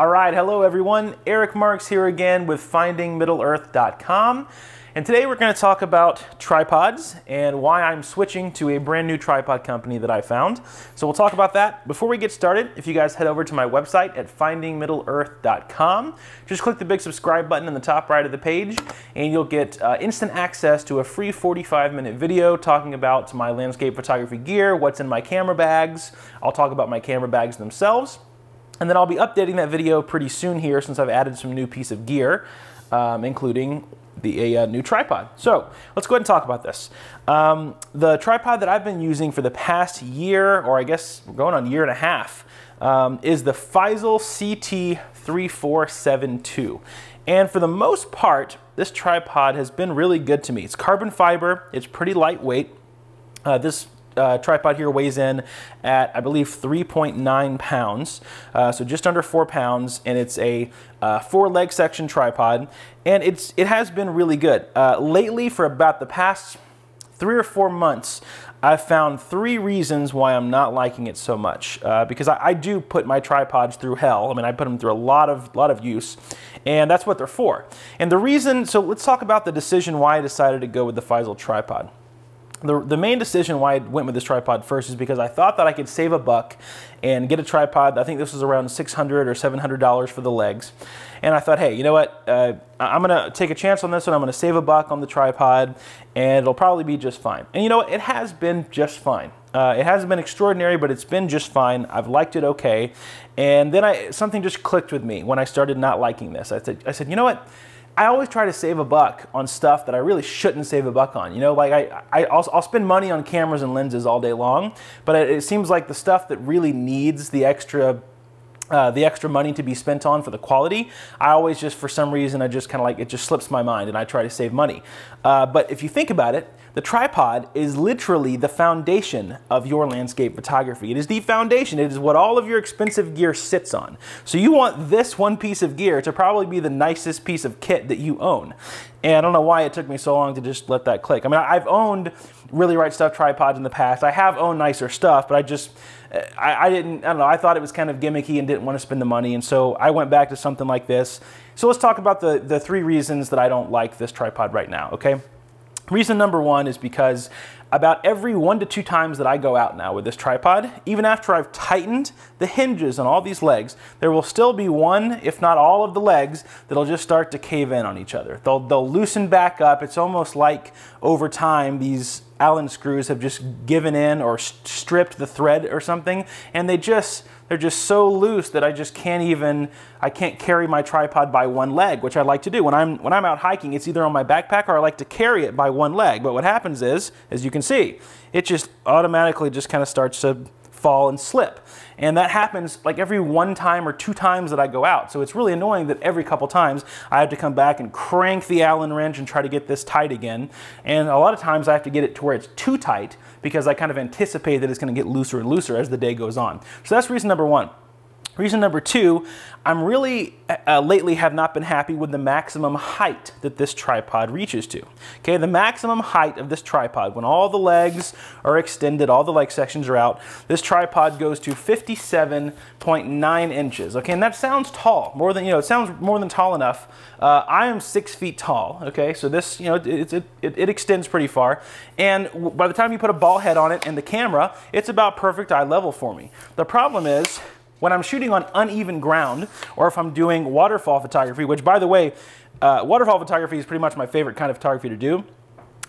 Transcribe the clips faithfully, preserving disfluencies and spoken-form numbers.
All right, hello everyone. Eric Marks here again with Finding Middle Earth dot com. And today we're going to talk about tripods and why I'm switching to a brand new tripod company that I found. So we'll talk about that. Before we get started, if you guys head over to my website at Finding Middle Earth dot com, just click the big subscribe button in the top right of the page and you'll get uh, instant access to a free forty-five minute video talking about my landscape photography gear, what's in my camera bags. I'll talk about my camera bags themselves. And then I'll be updating that video pretty soon here since I've added some new piece of gear, um, including the a, uh, new tripod. So let's go ahead and talk about this. Um, the tripod that I've been using for the past year, or I guess we're going on year and a half, um, is the Feisol C T three four seven two. And for the most part, this tripod has been really good to me. It's carbon fiber, it's pretty lightweight. Uh, this Uh, tripod here weighs in at, I believe, three point nine pounds, uh, so just under four pounds, and it's a uh, four leg section tripod, and it's it has been really good. Uh, lately, for about the past three or four months, I've found three reasons why I'm not liking it so much, uh, because I, I do put my tripods through hell. I mean, I put them through a lot of lot of use, and that's what they're for. And the reason, so let's talk about the decision why I decided to go with the Feisol tripod. The, the main decision why I went with this tripod first is because I thought that I could save a buck and get a tripod. I think this was around six hundred or seven hundred dollars for the legs. And I thought, hey, you know what? Uh, I'm gonna take a chance on this one. I'm gonna save a buck on the tripod and it'll probably be just fine. And you know what? It has been just fine. Uh, it hasn't been extraordinary, but it's been just fine. I've liked it okay. And then I, something just clicked with me when I started not liking this. I said, I said, you know what? I always try to save a buck on stuff that I really shouldn't save a buck on. You know, like I, I, I'll, I'll spend money on cameras and lenses all day long, but it, it seems like the stuff that really needs the extra, uh, the extra money to be spent on for the quality, I always just, for some reason, I just kind of like, it just slips my mind and I try to save money. Uh, but if you think about it, the tripod is literally the foundation of your landscape photography. It is the foundation. It is what all of your expensive gear sits on. So you want this one piece of gear to probably be the nicest piece of kit that you own. And I don't know why it took me so long to just let that click. I mean, I've owned Really Right Stuff tripods in the past. I have owned nicer stuff, but I just, I, I didn't, I don't know, I thought it was kind of gimmicky and didn't want to spend the money. And so I went back to something like this. So let's talk about the, the three reasons that I don't like this tripod right now, okay? Reason number one is because about every one to two times that I go out now with this tripod, even after I've tightened the hinges on all these legs, there will still be one, if not all of the legs, that'll just start to cave in on each other. They'll, they'll loosen back up. It's almost like over time these Allen screws have just given in or stripped the thread or something, and they just, they're just so loose that I just can't even, I can't carry my tripod by one leg, which I like to do. When I'm, when I'm out hiking, it's either on my backpack or I like to carry it by one leg. But what happens is, as you can see, it just automatically just kind of starts to fall and slip. And that happens like every one time or two times that I go out. So it's really annoying that every couple times I have to come back and crank the Allen wrench and try to get this tight again. And a lot of times I have to get it to where it's too tight because I kind of anticipate that it's going to get looser and looser as the day goes on. So that's reason number one. Reason number two, I'm really uh, lately have not been happy with the maximum height that this tripod reaches to. Okay, the maximum height of this tripod, when all the legs are extended, all the leg sections are out, this tripod goes to fifty-seven point nine inches. Okay, and that sounds tall, more than, you know, it sounds more than tall enough. Uh, I am six feet tall, okay, so this, you know, it, it, it, it extends pretty far. And by the time you put a ball head on it and the camera, it's about perfect eye level for me. The problem is, when I'm shooting on uneven ground, or if I'm doing waterfall photography, which by the way, uh, waterfall photography is pretty much my favorite kind of photography to do,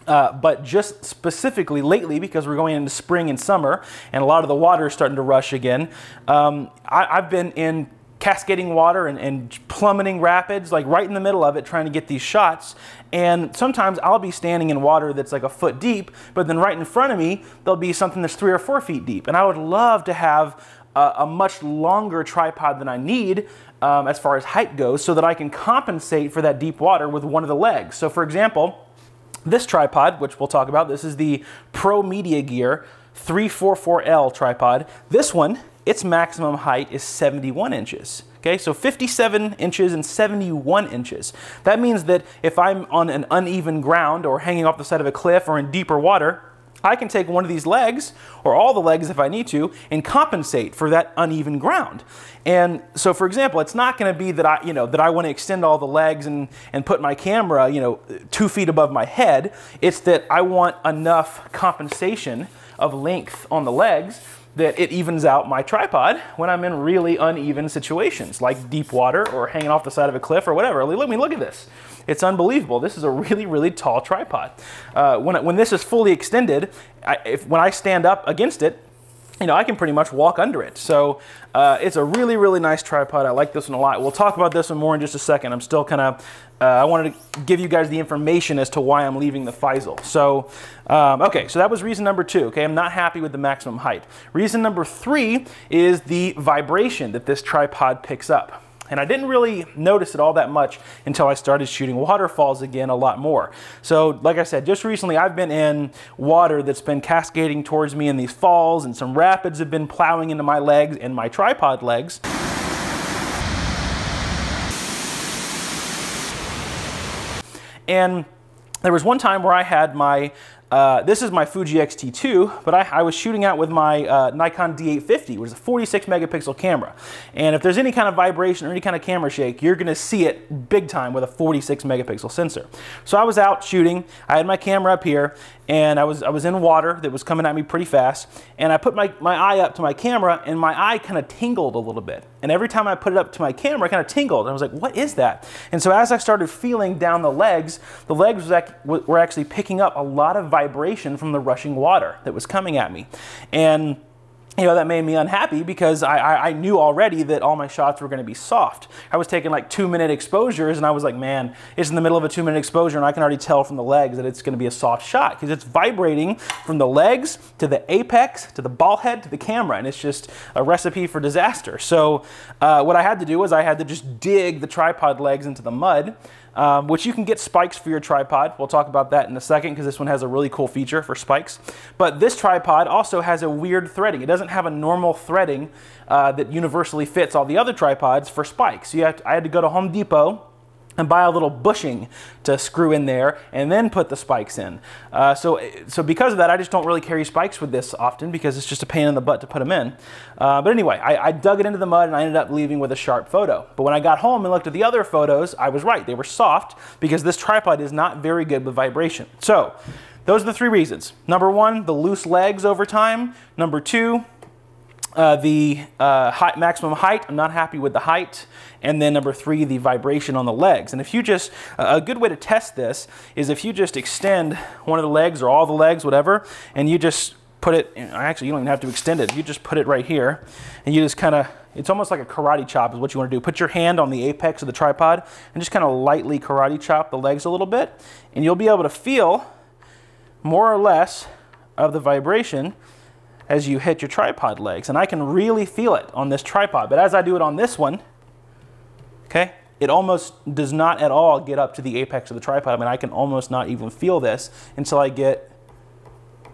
uh, but just specifically lately, because we're going into spring and summer, and a lot of the water is starting to rush again, um, I, I've been in cascading water and, and plummeting rapids, like right in the middle of it, trying to get these shots. And sometimes I'll be standing in water that's like a foot deep, but then right in front of me, there'll be something that's three or four feet deep. And I would love to have Uh, a much longer tripod than I need um, as far as height goes, so that I can compensate for that deep water with one of the legs. So for example, this tripod, which we'll talk about, this is the Pro Media Gear three forty-four L tripod. This one, its maximum height is seventy-one inches. Okay, so fifty-seven inches and seventy-one inches. That means that if I'm on an uneven ground or hanging off the side of a cliff or in deeper water, I can take one of these legs, or all the legs if I need to, and compensate for that uneven ground. And so, for example, it's not going to be that I, you know, that I want to extend all the legs and, and put my camera, you know, two feet above my head. It's that I want enough compensation of length on the legs that it evens out my tripod when I'm in really uneven situations, like deep water or hanging off the side of a cliff or whatever. Let me look at this. It's unbelievable. This is a really, really tall tripod. Uh, when, when this is fully extended, I, if, when I stand up against it, you know, I can pretty much walk under it. So uh, it's a really, really nice tripod. I like this one a lot. We'll talk about this one more in just a second. I'm still kind of, uh, I wanted to give you guys the information as to why I'm leaving the Feisol. So, um, okay, so that was reason number two. Okay, I'm not happy with the maximum height. Reason number three is the vibration that this tripod picks up. And I didn't really notice it all that much until I started shooting waterfalls again a lot more. So like I said, just recently I've been in water that's been cascading towards me in these falls, and some rapids have been plowing into my legs and my tripod legs. And there was one time where I had my Uh, this is my Fuji X T two, but I, I was shooting out with my uh, Nikon D eight fifty, which is a forty-six megapixel camera. And if there's any kind of vibration or any kind of camera shake, you're gonna see it big time with a forty-six megapixel sensor. So I was out shooting, I had my camera up here, and I was, I was in water that was coming at me pretty fast, and I put my, my eye up to my camera, and my eye kind of tingled a little bit. And every time I put it up to my camera, it kind of tingled, and I was like, what is that? And so as I started feeling down the legs, the legs was ac were actually picking up a lot of vibration vibration from the rushing water that was coming at me. And you know, that made me unhappy because I, I, I knew already that all my shots were going to be soft. I was taking like two minute exposures, and I was like, man, it's in the middle of a two minute exposure and I can already tell from the legs that it's going to be a soft shot because it's vibrating from the legs to the apex, to the ball head, to the camera, and it's just a recipe for disaster. So uh, what I had to do was I had to just dig the tripod legs into the mud. Um, which you can get spikes for your tripod. We'll talk about that in a second because this one has a really cool feature for spikes. But this tripod also has a weird threading. It doesn't have a normal threading uh, that universally fits all the other tripods for spikes. So you have to, I had to go to Home Depot and buy a little bushing to screw in there and then put the spikes in. Uh, so, so because of that, I just don't really carry spikes with this often because it's just a pain in the butt to put them in. Uh, but anyway, I, I dug it into the mud and I ended up leaving with a sharp photo. But when I got home and looked at the other photos, I was right. They were soft because this tripod is not very good with vibration. So those are the three reasons. Number one, the loose legs over time. Number two, Uh, the uh, high, maximum height, I'm not happy with the height. And then number three, the vibration on the legs. And if you just, uh, a good way to test this is if you just extend one of the legs or all the legs, whatever, and you just put it, actually you don't even have to extend it, you just put it right here, and you just kind of, it's almost like a karate chop is what you want to do. Put your hand on the apex of the tripod and just kind of lightly karate chop the legs a little bit, and you'll be able to feel more or less of the vibration as you hit your tripod legs. And I can really feel it on this tripod, but as I do it on this one, okay, it almost does not at all get up to the apex of the tripod. I mean, I can almost not even feel this until I get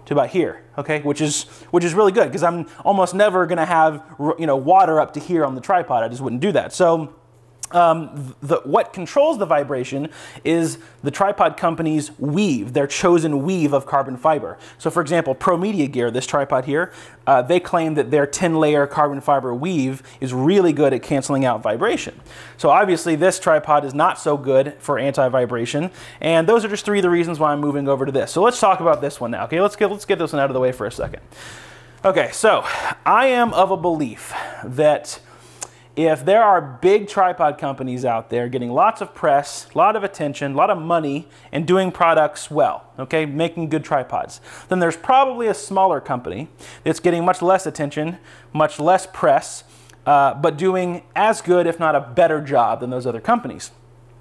to about here, okay, which is which is really good because I'm almost never gonna have, you know, water up to here on the tripod. I just wouldn't do that. So Um, the, what controls the vibration is the tripod company's weave, their chosen weave of carbon fiber. So for example, Pro Media Gear, this tripod here, uh, they claim that their ten layer carbon fiber weave is really good at canceling out vibration. So obviously this tripod is not so good for anti-vibration, and those are just three of the reasons why I'm moving over to this. So let's talk about this one now, okay? Let's get, let's get this one out of the way for a second. Okay, so I am of a belief that if there are big tripod companies out there getting lots of press, a lot of attention, a lot of money, and doing products well, okay, making good tripods, then there's probably a smaller company that's getting much less attention, much less press, uh, but doing as good, if not a better job than those other companies.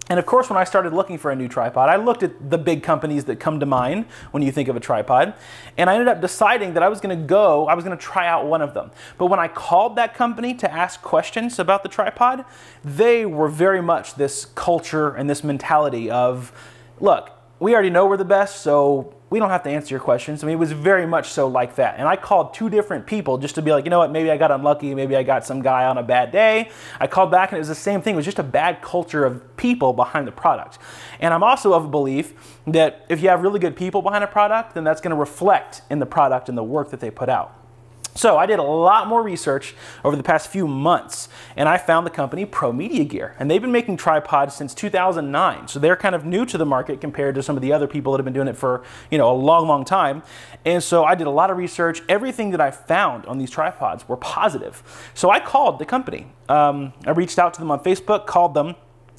And of course, when I started looking for a new tripod, I looked at the big companies that come to mind when you think of a tripod, and I ended up deciding that I was gonna go, I was gonna try out one of them. But when I called that company to ask questions about the tripod, they were very much this culture and this mentality of, look, we already know we're the best, so we don't have to answer your questions. I mean, it was very much so like that. And I called two different people just to be like, you know what, maybe I got unlucky, maybe I got some guy on a bad day. I called back and it was the same thing. It was just a bad culture of people behind the product. And I'm also of a belief that if you have really good people behind a product, then that's gonna reflect in the product and the work that they put out. So I did a lot more research over the past few months, and I found the company Pro Media Gear. And they've been making tripods since two thousand nine, so they're kind of new to the market compared to some of the other people that have been doing it for, you know, a long, long time. And so I did a lot of research. Everything that I found on these tripods were positive. So I called the company. Um, I reached out to them on Facebook, called them,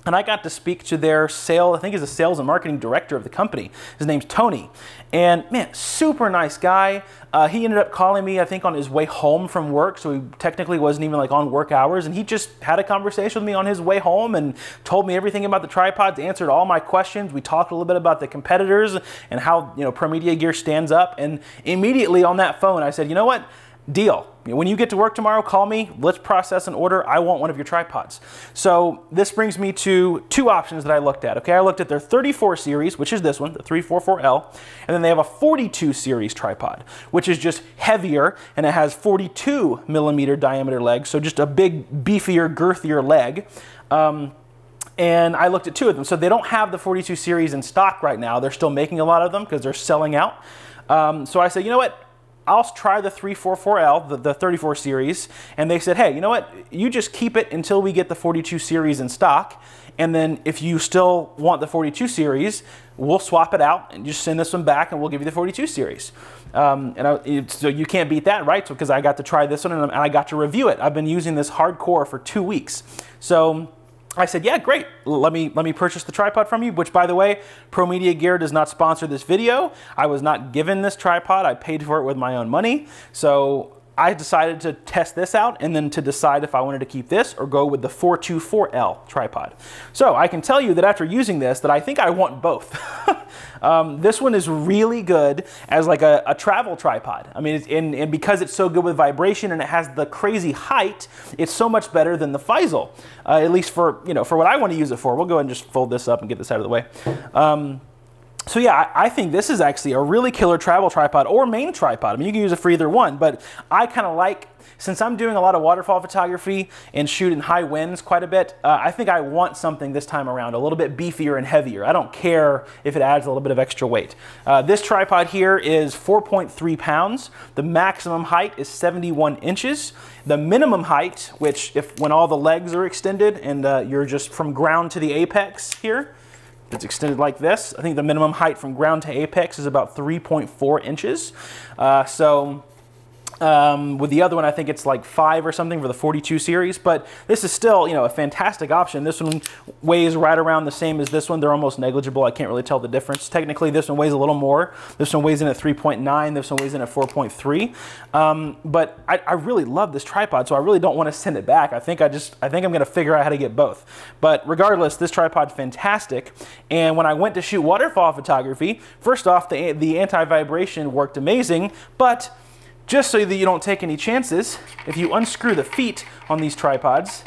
and I got to speak to their sale, I think he's a sales and marketing director of the company. His name's Tony. And man, super nice guy. Uh, he ended up calling me, I think, on his way home from work. So he technically wasn't even like on work hours. And he just had a conversation with me on his way home and told me everything about the tripods, answered all my questions. We talked a little bit about the competitors and how, you know, Pro Media Gear stands up. And immediately on that phone, I said, you know what? Deal. When you get to work tomorrow, call me. Let's process an order. I want one of your tripods. So this brings me to two options that I looked at. Okay, I looked at their thirty-four series, which is this one, the three forty-four L, and then they have a forty-two series tripod, which is just heavier, and it has forty-two millimeter diameter legs, so just a big, beefier, girthier leg. Um, And I looked at two of them. So they don't have the forty-two series in stock right now. They're still making a lot of them because they're selling out. Um, so I said, you know what? I'll try the three forty-four L, the, the thirty-four series, and they said, hey, you know what, you just keep it until we get the forty-two series in stock, and then if you still want the forty-two series, we'll swap it out and just send this one back and we'll give you the forty-two series. Um, and I, it, so you can't beat that, right? So, because I got to try this one and I got to review it. I've been using this hardcore for two weeks. So I said, yeah, great, let me, let me purchase the tripod from you, which, by the way, Pro Media Gear does not sponsor this video. I was not given this tripod. I paid for it with my own money. So I decided to test this out and then to decide if I wanted to keep this or go with the four twenty-four L tripod. So I can tell you that after using this, that I think I want both. um, this one is really good as like a, a travel tripod. I mean, it's in, and because it's so good with vibration and it has the crazy height, it's so much better than the Feisol, uh, at least for, you know, for what I want to use it for. We'll go ahead and just fold this up and get this out of the way. Um, So yeah, I think this is actually a really killer travel tripod or main tripod. I mean, you can use it for either one, but I kind of like, since I'm doing a lot of waterfall photography and shooting high winds quite a bit, uh, I think I want something this time around a little bit beefier and heavier. I don't care if it adds a little bit of extra weight. Uh, this tripod here is four point three pounds. The maximum height is seventy-one inches. The minimum height, which if when all the legs are extended and uh, you're just from ground to the apex here, it's extended like this. I think the minimum height from ground to apex is about three point four inches. Uh, so um, with the other one, I think it's like five or something for the forty-two series, but this is still, you know, a fantastic option. This one weighs right around the same as this one. They're almost negligible. I can't really tell the difference. Technically, this one weighs a little more. This one weighs in at three point nine. This one weighs in at four point three. Um, but I, I really love this tripod, so I really don't want to send it back. I think I just, I think I'm going to figure out how to get both. But regardless, this tripod's fantastic. And when I went to shoot waterfall photography, first off, the, the anti-vibration worked amazing, but just so that you don't take any chances, if you unscrew the feet on these tripods,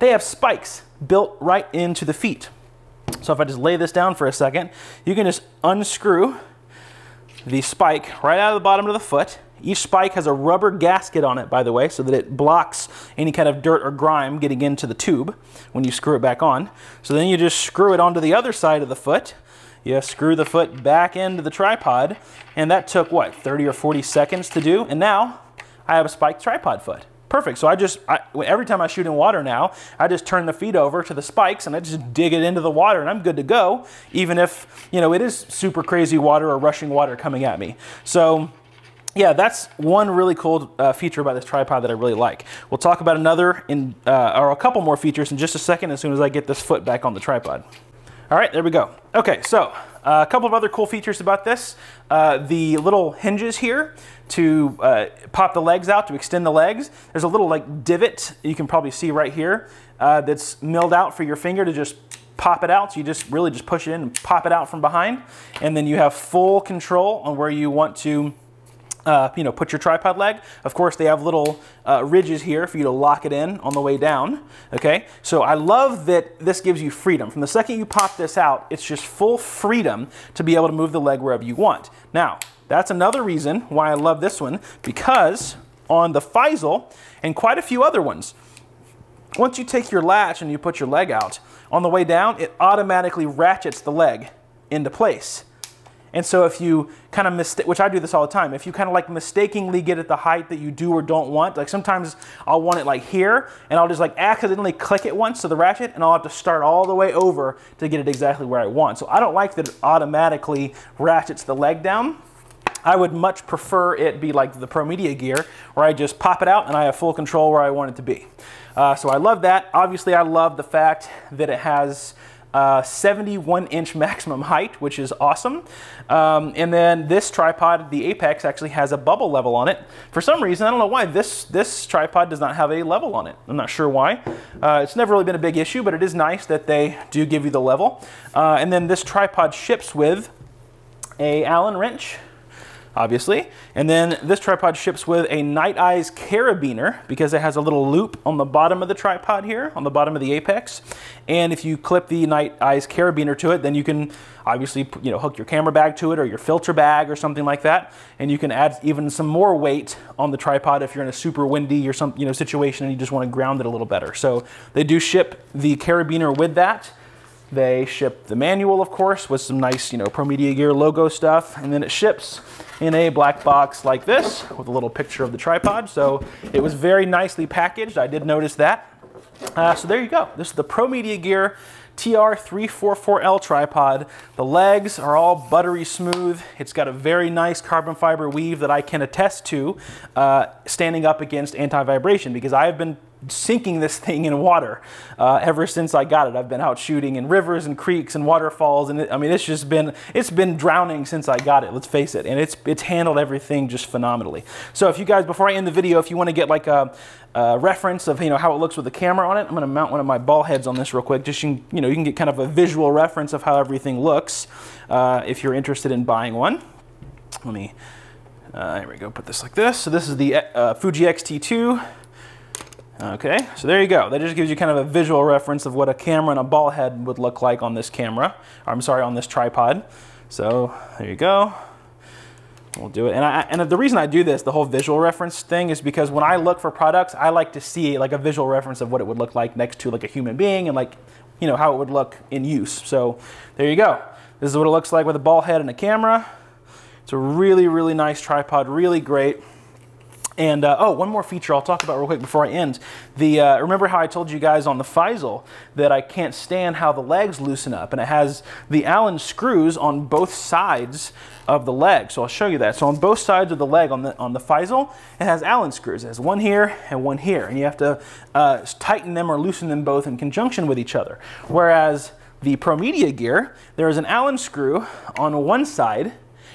they have spikes built right into the feet. So if I just lay this down for a second, you can just unscrew the spike right out of the bottom of the foot. Each spike has a rubber gasket on it, by the way, so that it blocks any kind of dirt or grime getting into the tube when you screw it back on. So then you just screw it onto the other side of the foot. You screw the foot back into the tripod, and that took, what, thirty or forty seconds to do? And now I have a spiked tripod foot. Perfect. So I just, I, every time I shoot in water now, I just turn the feet over to the spikes and I just dig it into the water and I'm good to go, even if, you know, it is super crazy water or rushing water coming at me. So yeah, that's one really cool uh, feature about this tripod that I really like. We'll talk about another in, uh, or a couple more features in just a second as soon as I get this foot back on the tripod. All right, there we go. Okay, so uh, a couple of other cool features about this. Uh, the little hinges here to uh, pop the legs out, to extend the legs. There's a little like divot you can probably see right here uh, that's milled out for your finger to just pop it out. So you just really just push it in and pop it out from behind. And then you have full control on where you want to uh, you know, put your tripod leg. Of course, they have little uh, ridges here for you to lock it in on the way down, okay? So I love that this gives you freedom. From the second you pop this out, it's just full freedom to be able to move the leg wherever you want. Now, that's another reason why I love this one, because on the Feisol and quite a few other ones, once you take your latch and you put your leg out, on the way down, it automatically ratchets the leg into place. And so if you kind of mistake, which I do this all the time, if you kind of like mistakenly get at the height that you do or don't want, like sometimes I'll want it like here, and I'll just like accidentally click it once to the ratchet, and I'll have to start all the way over to get it exactly where I want. So I don't like that it automatically ratchets the leg down. I would much prefer it be like the Pro Media Gear, where I just pop it out and I have full control where I want it to be. Uh, so I love that. Obviously, I love the fact that it has Uh, seventy-one inch maximum height, which is awesome. Um, and then this tripod, the Apex, actually has a bubble level on it. For some reason, I don't know why, this, this tripod does not have a level on it. I'm not sure why. Uh, it's never really been a big issue, but it is nice that they do give you the level. Uh, and then this tripod ships with a Allen wrench, obviously. And then this tripod ships with a Night Eyes carabiner, because it has a little loop on the bottom of the tripod here, on the bottom of the Apex. And if you clip the Night Eyes carabiner to it, then you can obviously, you know, hook your camera bag to it or your filter bag or something like that. And you can add even some more weight on the tripod if you're in a super windy or some, you know, situation and you just want to ground it a little better. So they do ship the carabiner with that. They ship the manual, of course, with some nice, you know, Pro Media Gear logo stuff. And then it ships in a black box like this with a little picture of the tripod. So it was very nicely packaged. I did notice that. Uh, so there you go. This is the Pro Media Gear T R three forty-four L tripod. The legs are all buttery smooth. It's got a very nice carbon fiber weave that I can attest to uh, standing up against anti-vibration, because I have been sinking this thing in water uh, ever since I got it. I've been out shooting in rivers and creeks and waterfalls, and it, I mean, it's just been it's been drowning since I got it, let's face it, and it's it's handled everything just phenomenally. So if you guys, before I end the video, if you want to get like a, a reference of, you know, how it looks with the camera on it, I'm going to mount one of my ball heads on this real quick, just you, you know, you can get kind of a visual reference of how everything looks uh, if you're interested in buying one. Let me uh, here we go, put this like this. So this is the uh, Fuji X T two. Okay, so there you go. That just gives you kind of a visual reference of what a camera and a ball head would look like on this camera. Or, I'm sorry, on this tripod. So there you go. We'll do it. And, I, and the reason I do this, the whole visual reference thing, is because when I look for products, I like to see like a visual reference of what it would look like next to like a human being, and like, you know, how it would look in use. So there you go. This is what it looks like with a ball head and a camera. It's a really, really nice tripod, really great. And, uh, oh, one more feature I'll talk about real quick before I end. The, uh, remember how I told you guys on the Feisol that I can't stand how the legs loosen up, and it has the Allen screws on both sides of the leg. So I'll show you that. So on both sides of the leg on the, on the Feisol, it has Allen screws. It has one here and one here, and you have to uh, tighten them or loosen them both in conjunction with each other. Whereas the Pro Media Gear, there is an Allen screw on one side,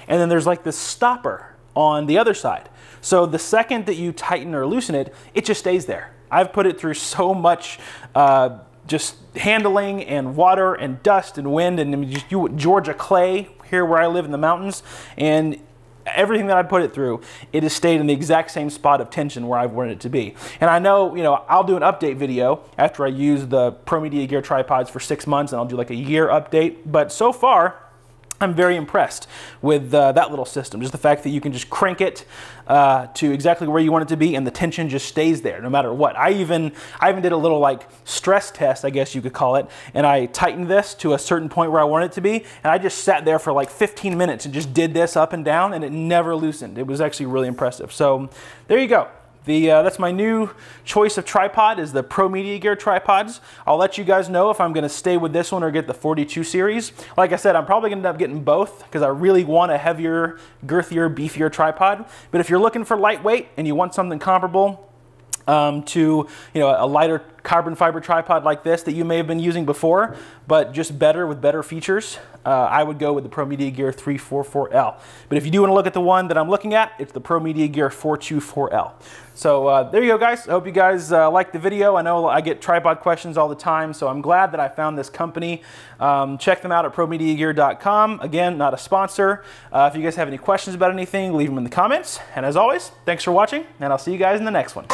and then there's like this stopper on the other side. So the second that you tighten or loosen it, it just stays there. I've put it through so much uh, just handling and water and dust and wind and just you, Georgia clay here where I live in the mountains, and everything that I put it through, it has stayed in the exact same spot of tension where I wanted it to be. And I know, you know, I'll do an update video after I use the Pro Media Gear tripods for six months, and I'll do like a year update, but so far, I'm very impressed with uh, that little system. Just the fact that you can just crank it uh, to exactly where you want it to be, and the tension just stays there no matter what. I even, I even did a little like stress test, I guess you could call it, and I tightened this to a certain point where I wanted it to be, and I just sat there for like fifteen minutes and just did this up and down, and it never loosened. It was actually really impressive. So there you go. The, uh, that's my new choice of tripod, is the Pro Media Gear tripods. I'll let you guys know if I'm going to stay with this one or get the forty-two series. Like I said, I'm probably going to end up getting both, because I really want a heavier, girthier, beefier tripod. But if you're looking for lightweight and you want something comparable um, to, you know, a lighter carbon fiber tripod like this that you may have been using before, but just better with better features, uh, I would go with the Pro Media Gear three forty-four L. But if you do want to look at the one that I'm looking at, it's the Pro Media Gear four twenty-four L. So uh, there you go, guys. I hope you guys uh, liked the video. I know I get tripod questions all the time, so I'm glad that I found this company. Um, check them out at pro media gear dot com. Again, not a sponsor. Uh, if you guys have any questions about anything, leave them in the comments. And as always, thanks for watching, and I'll see you guys in the next one.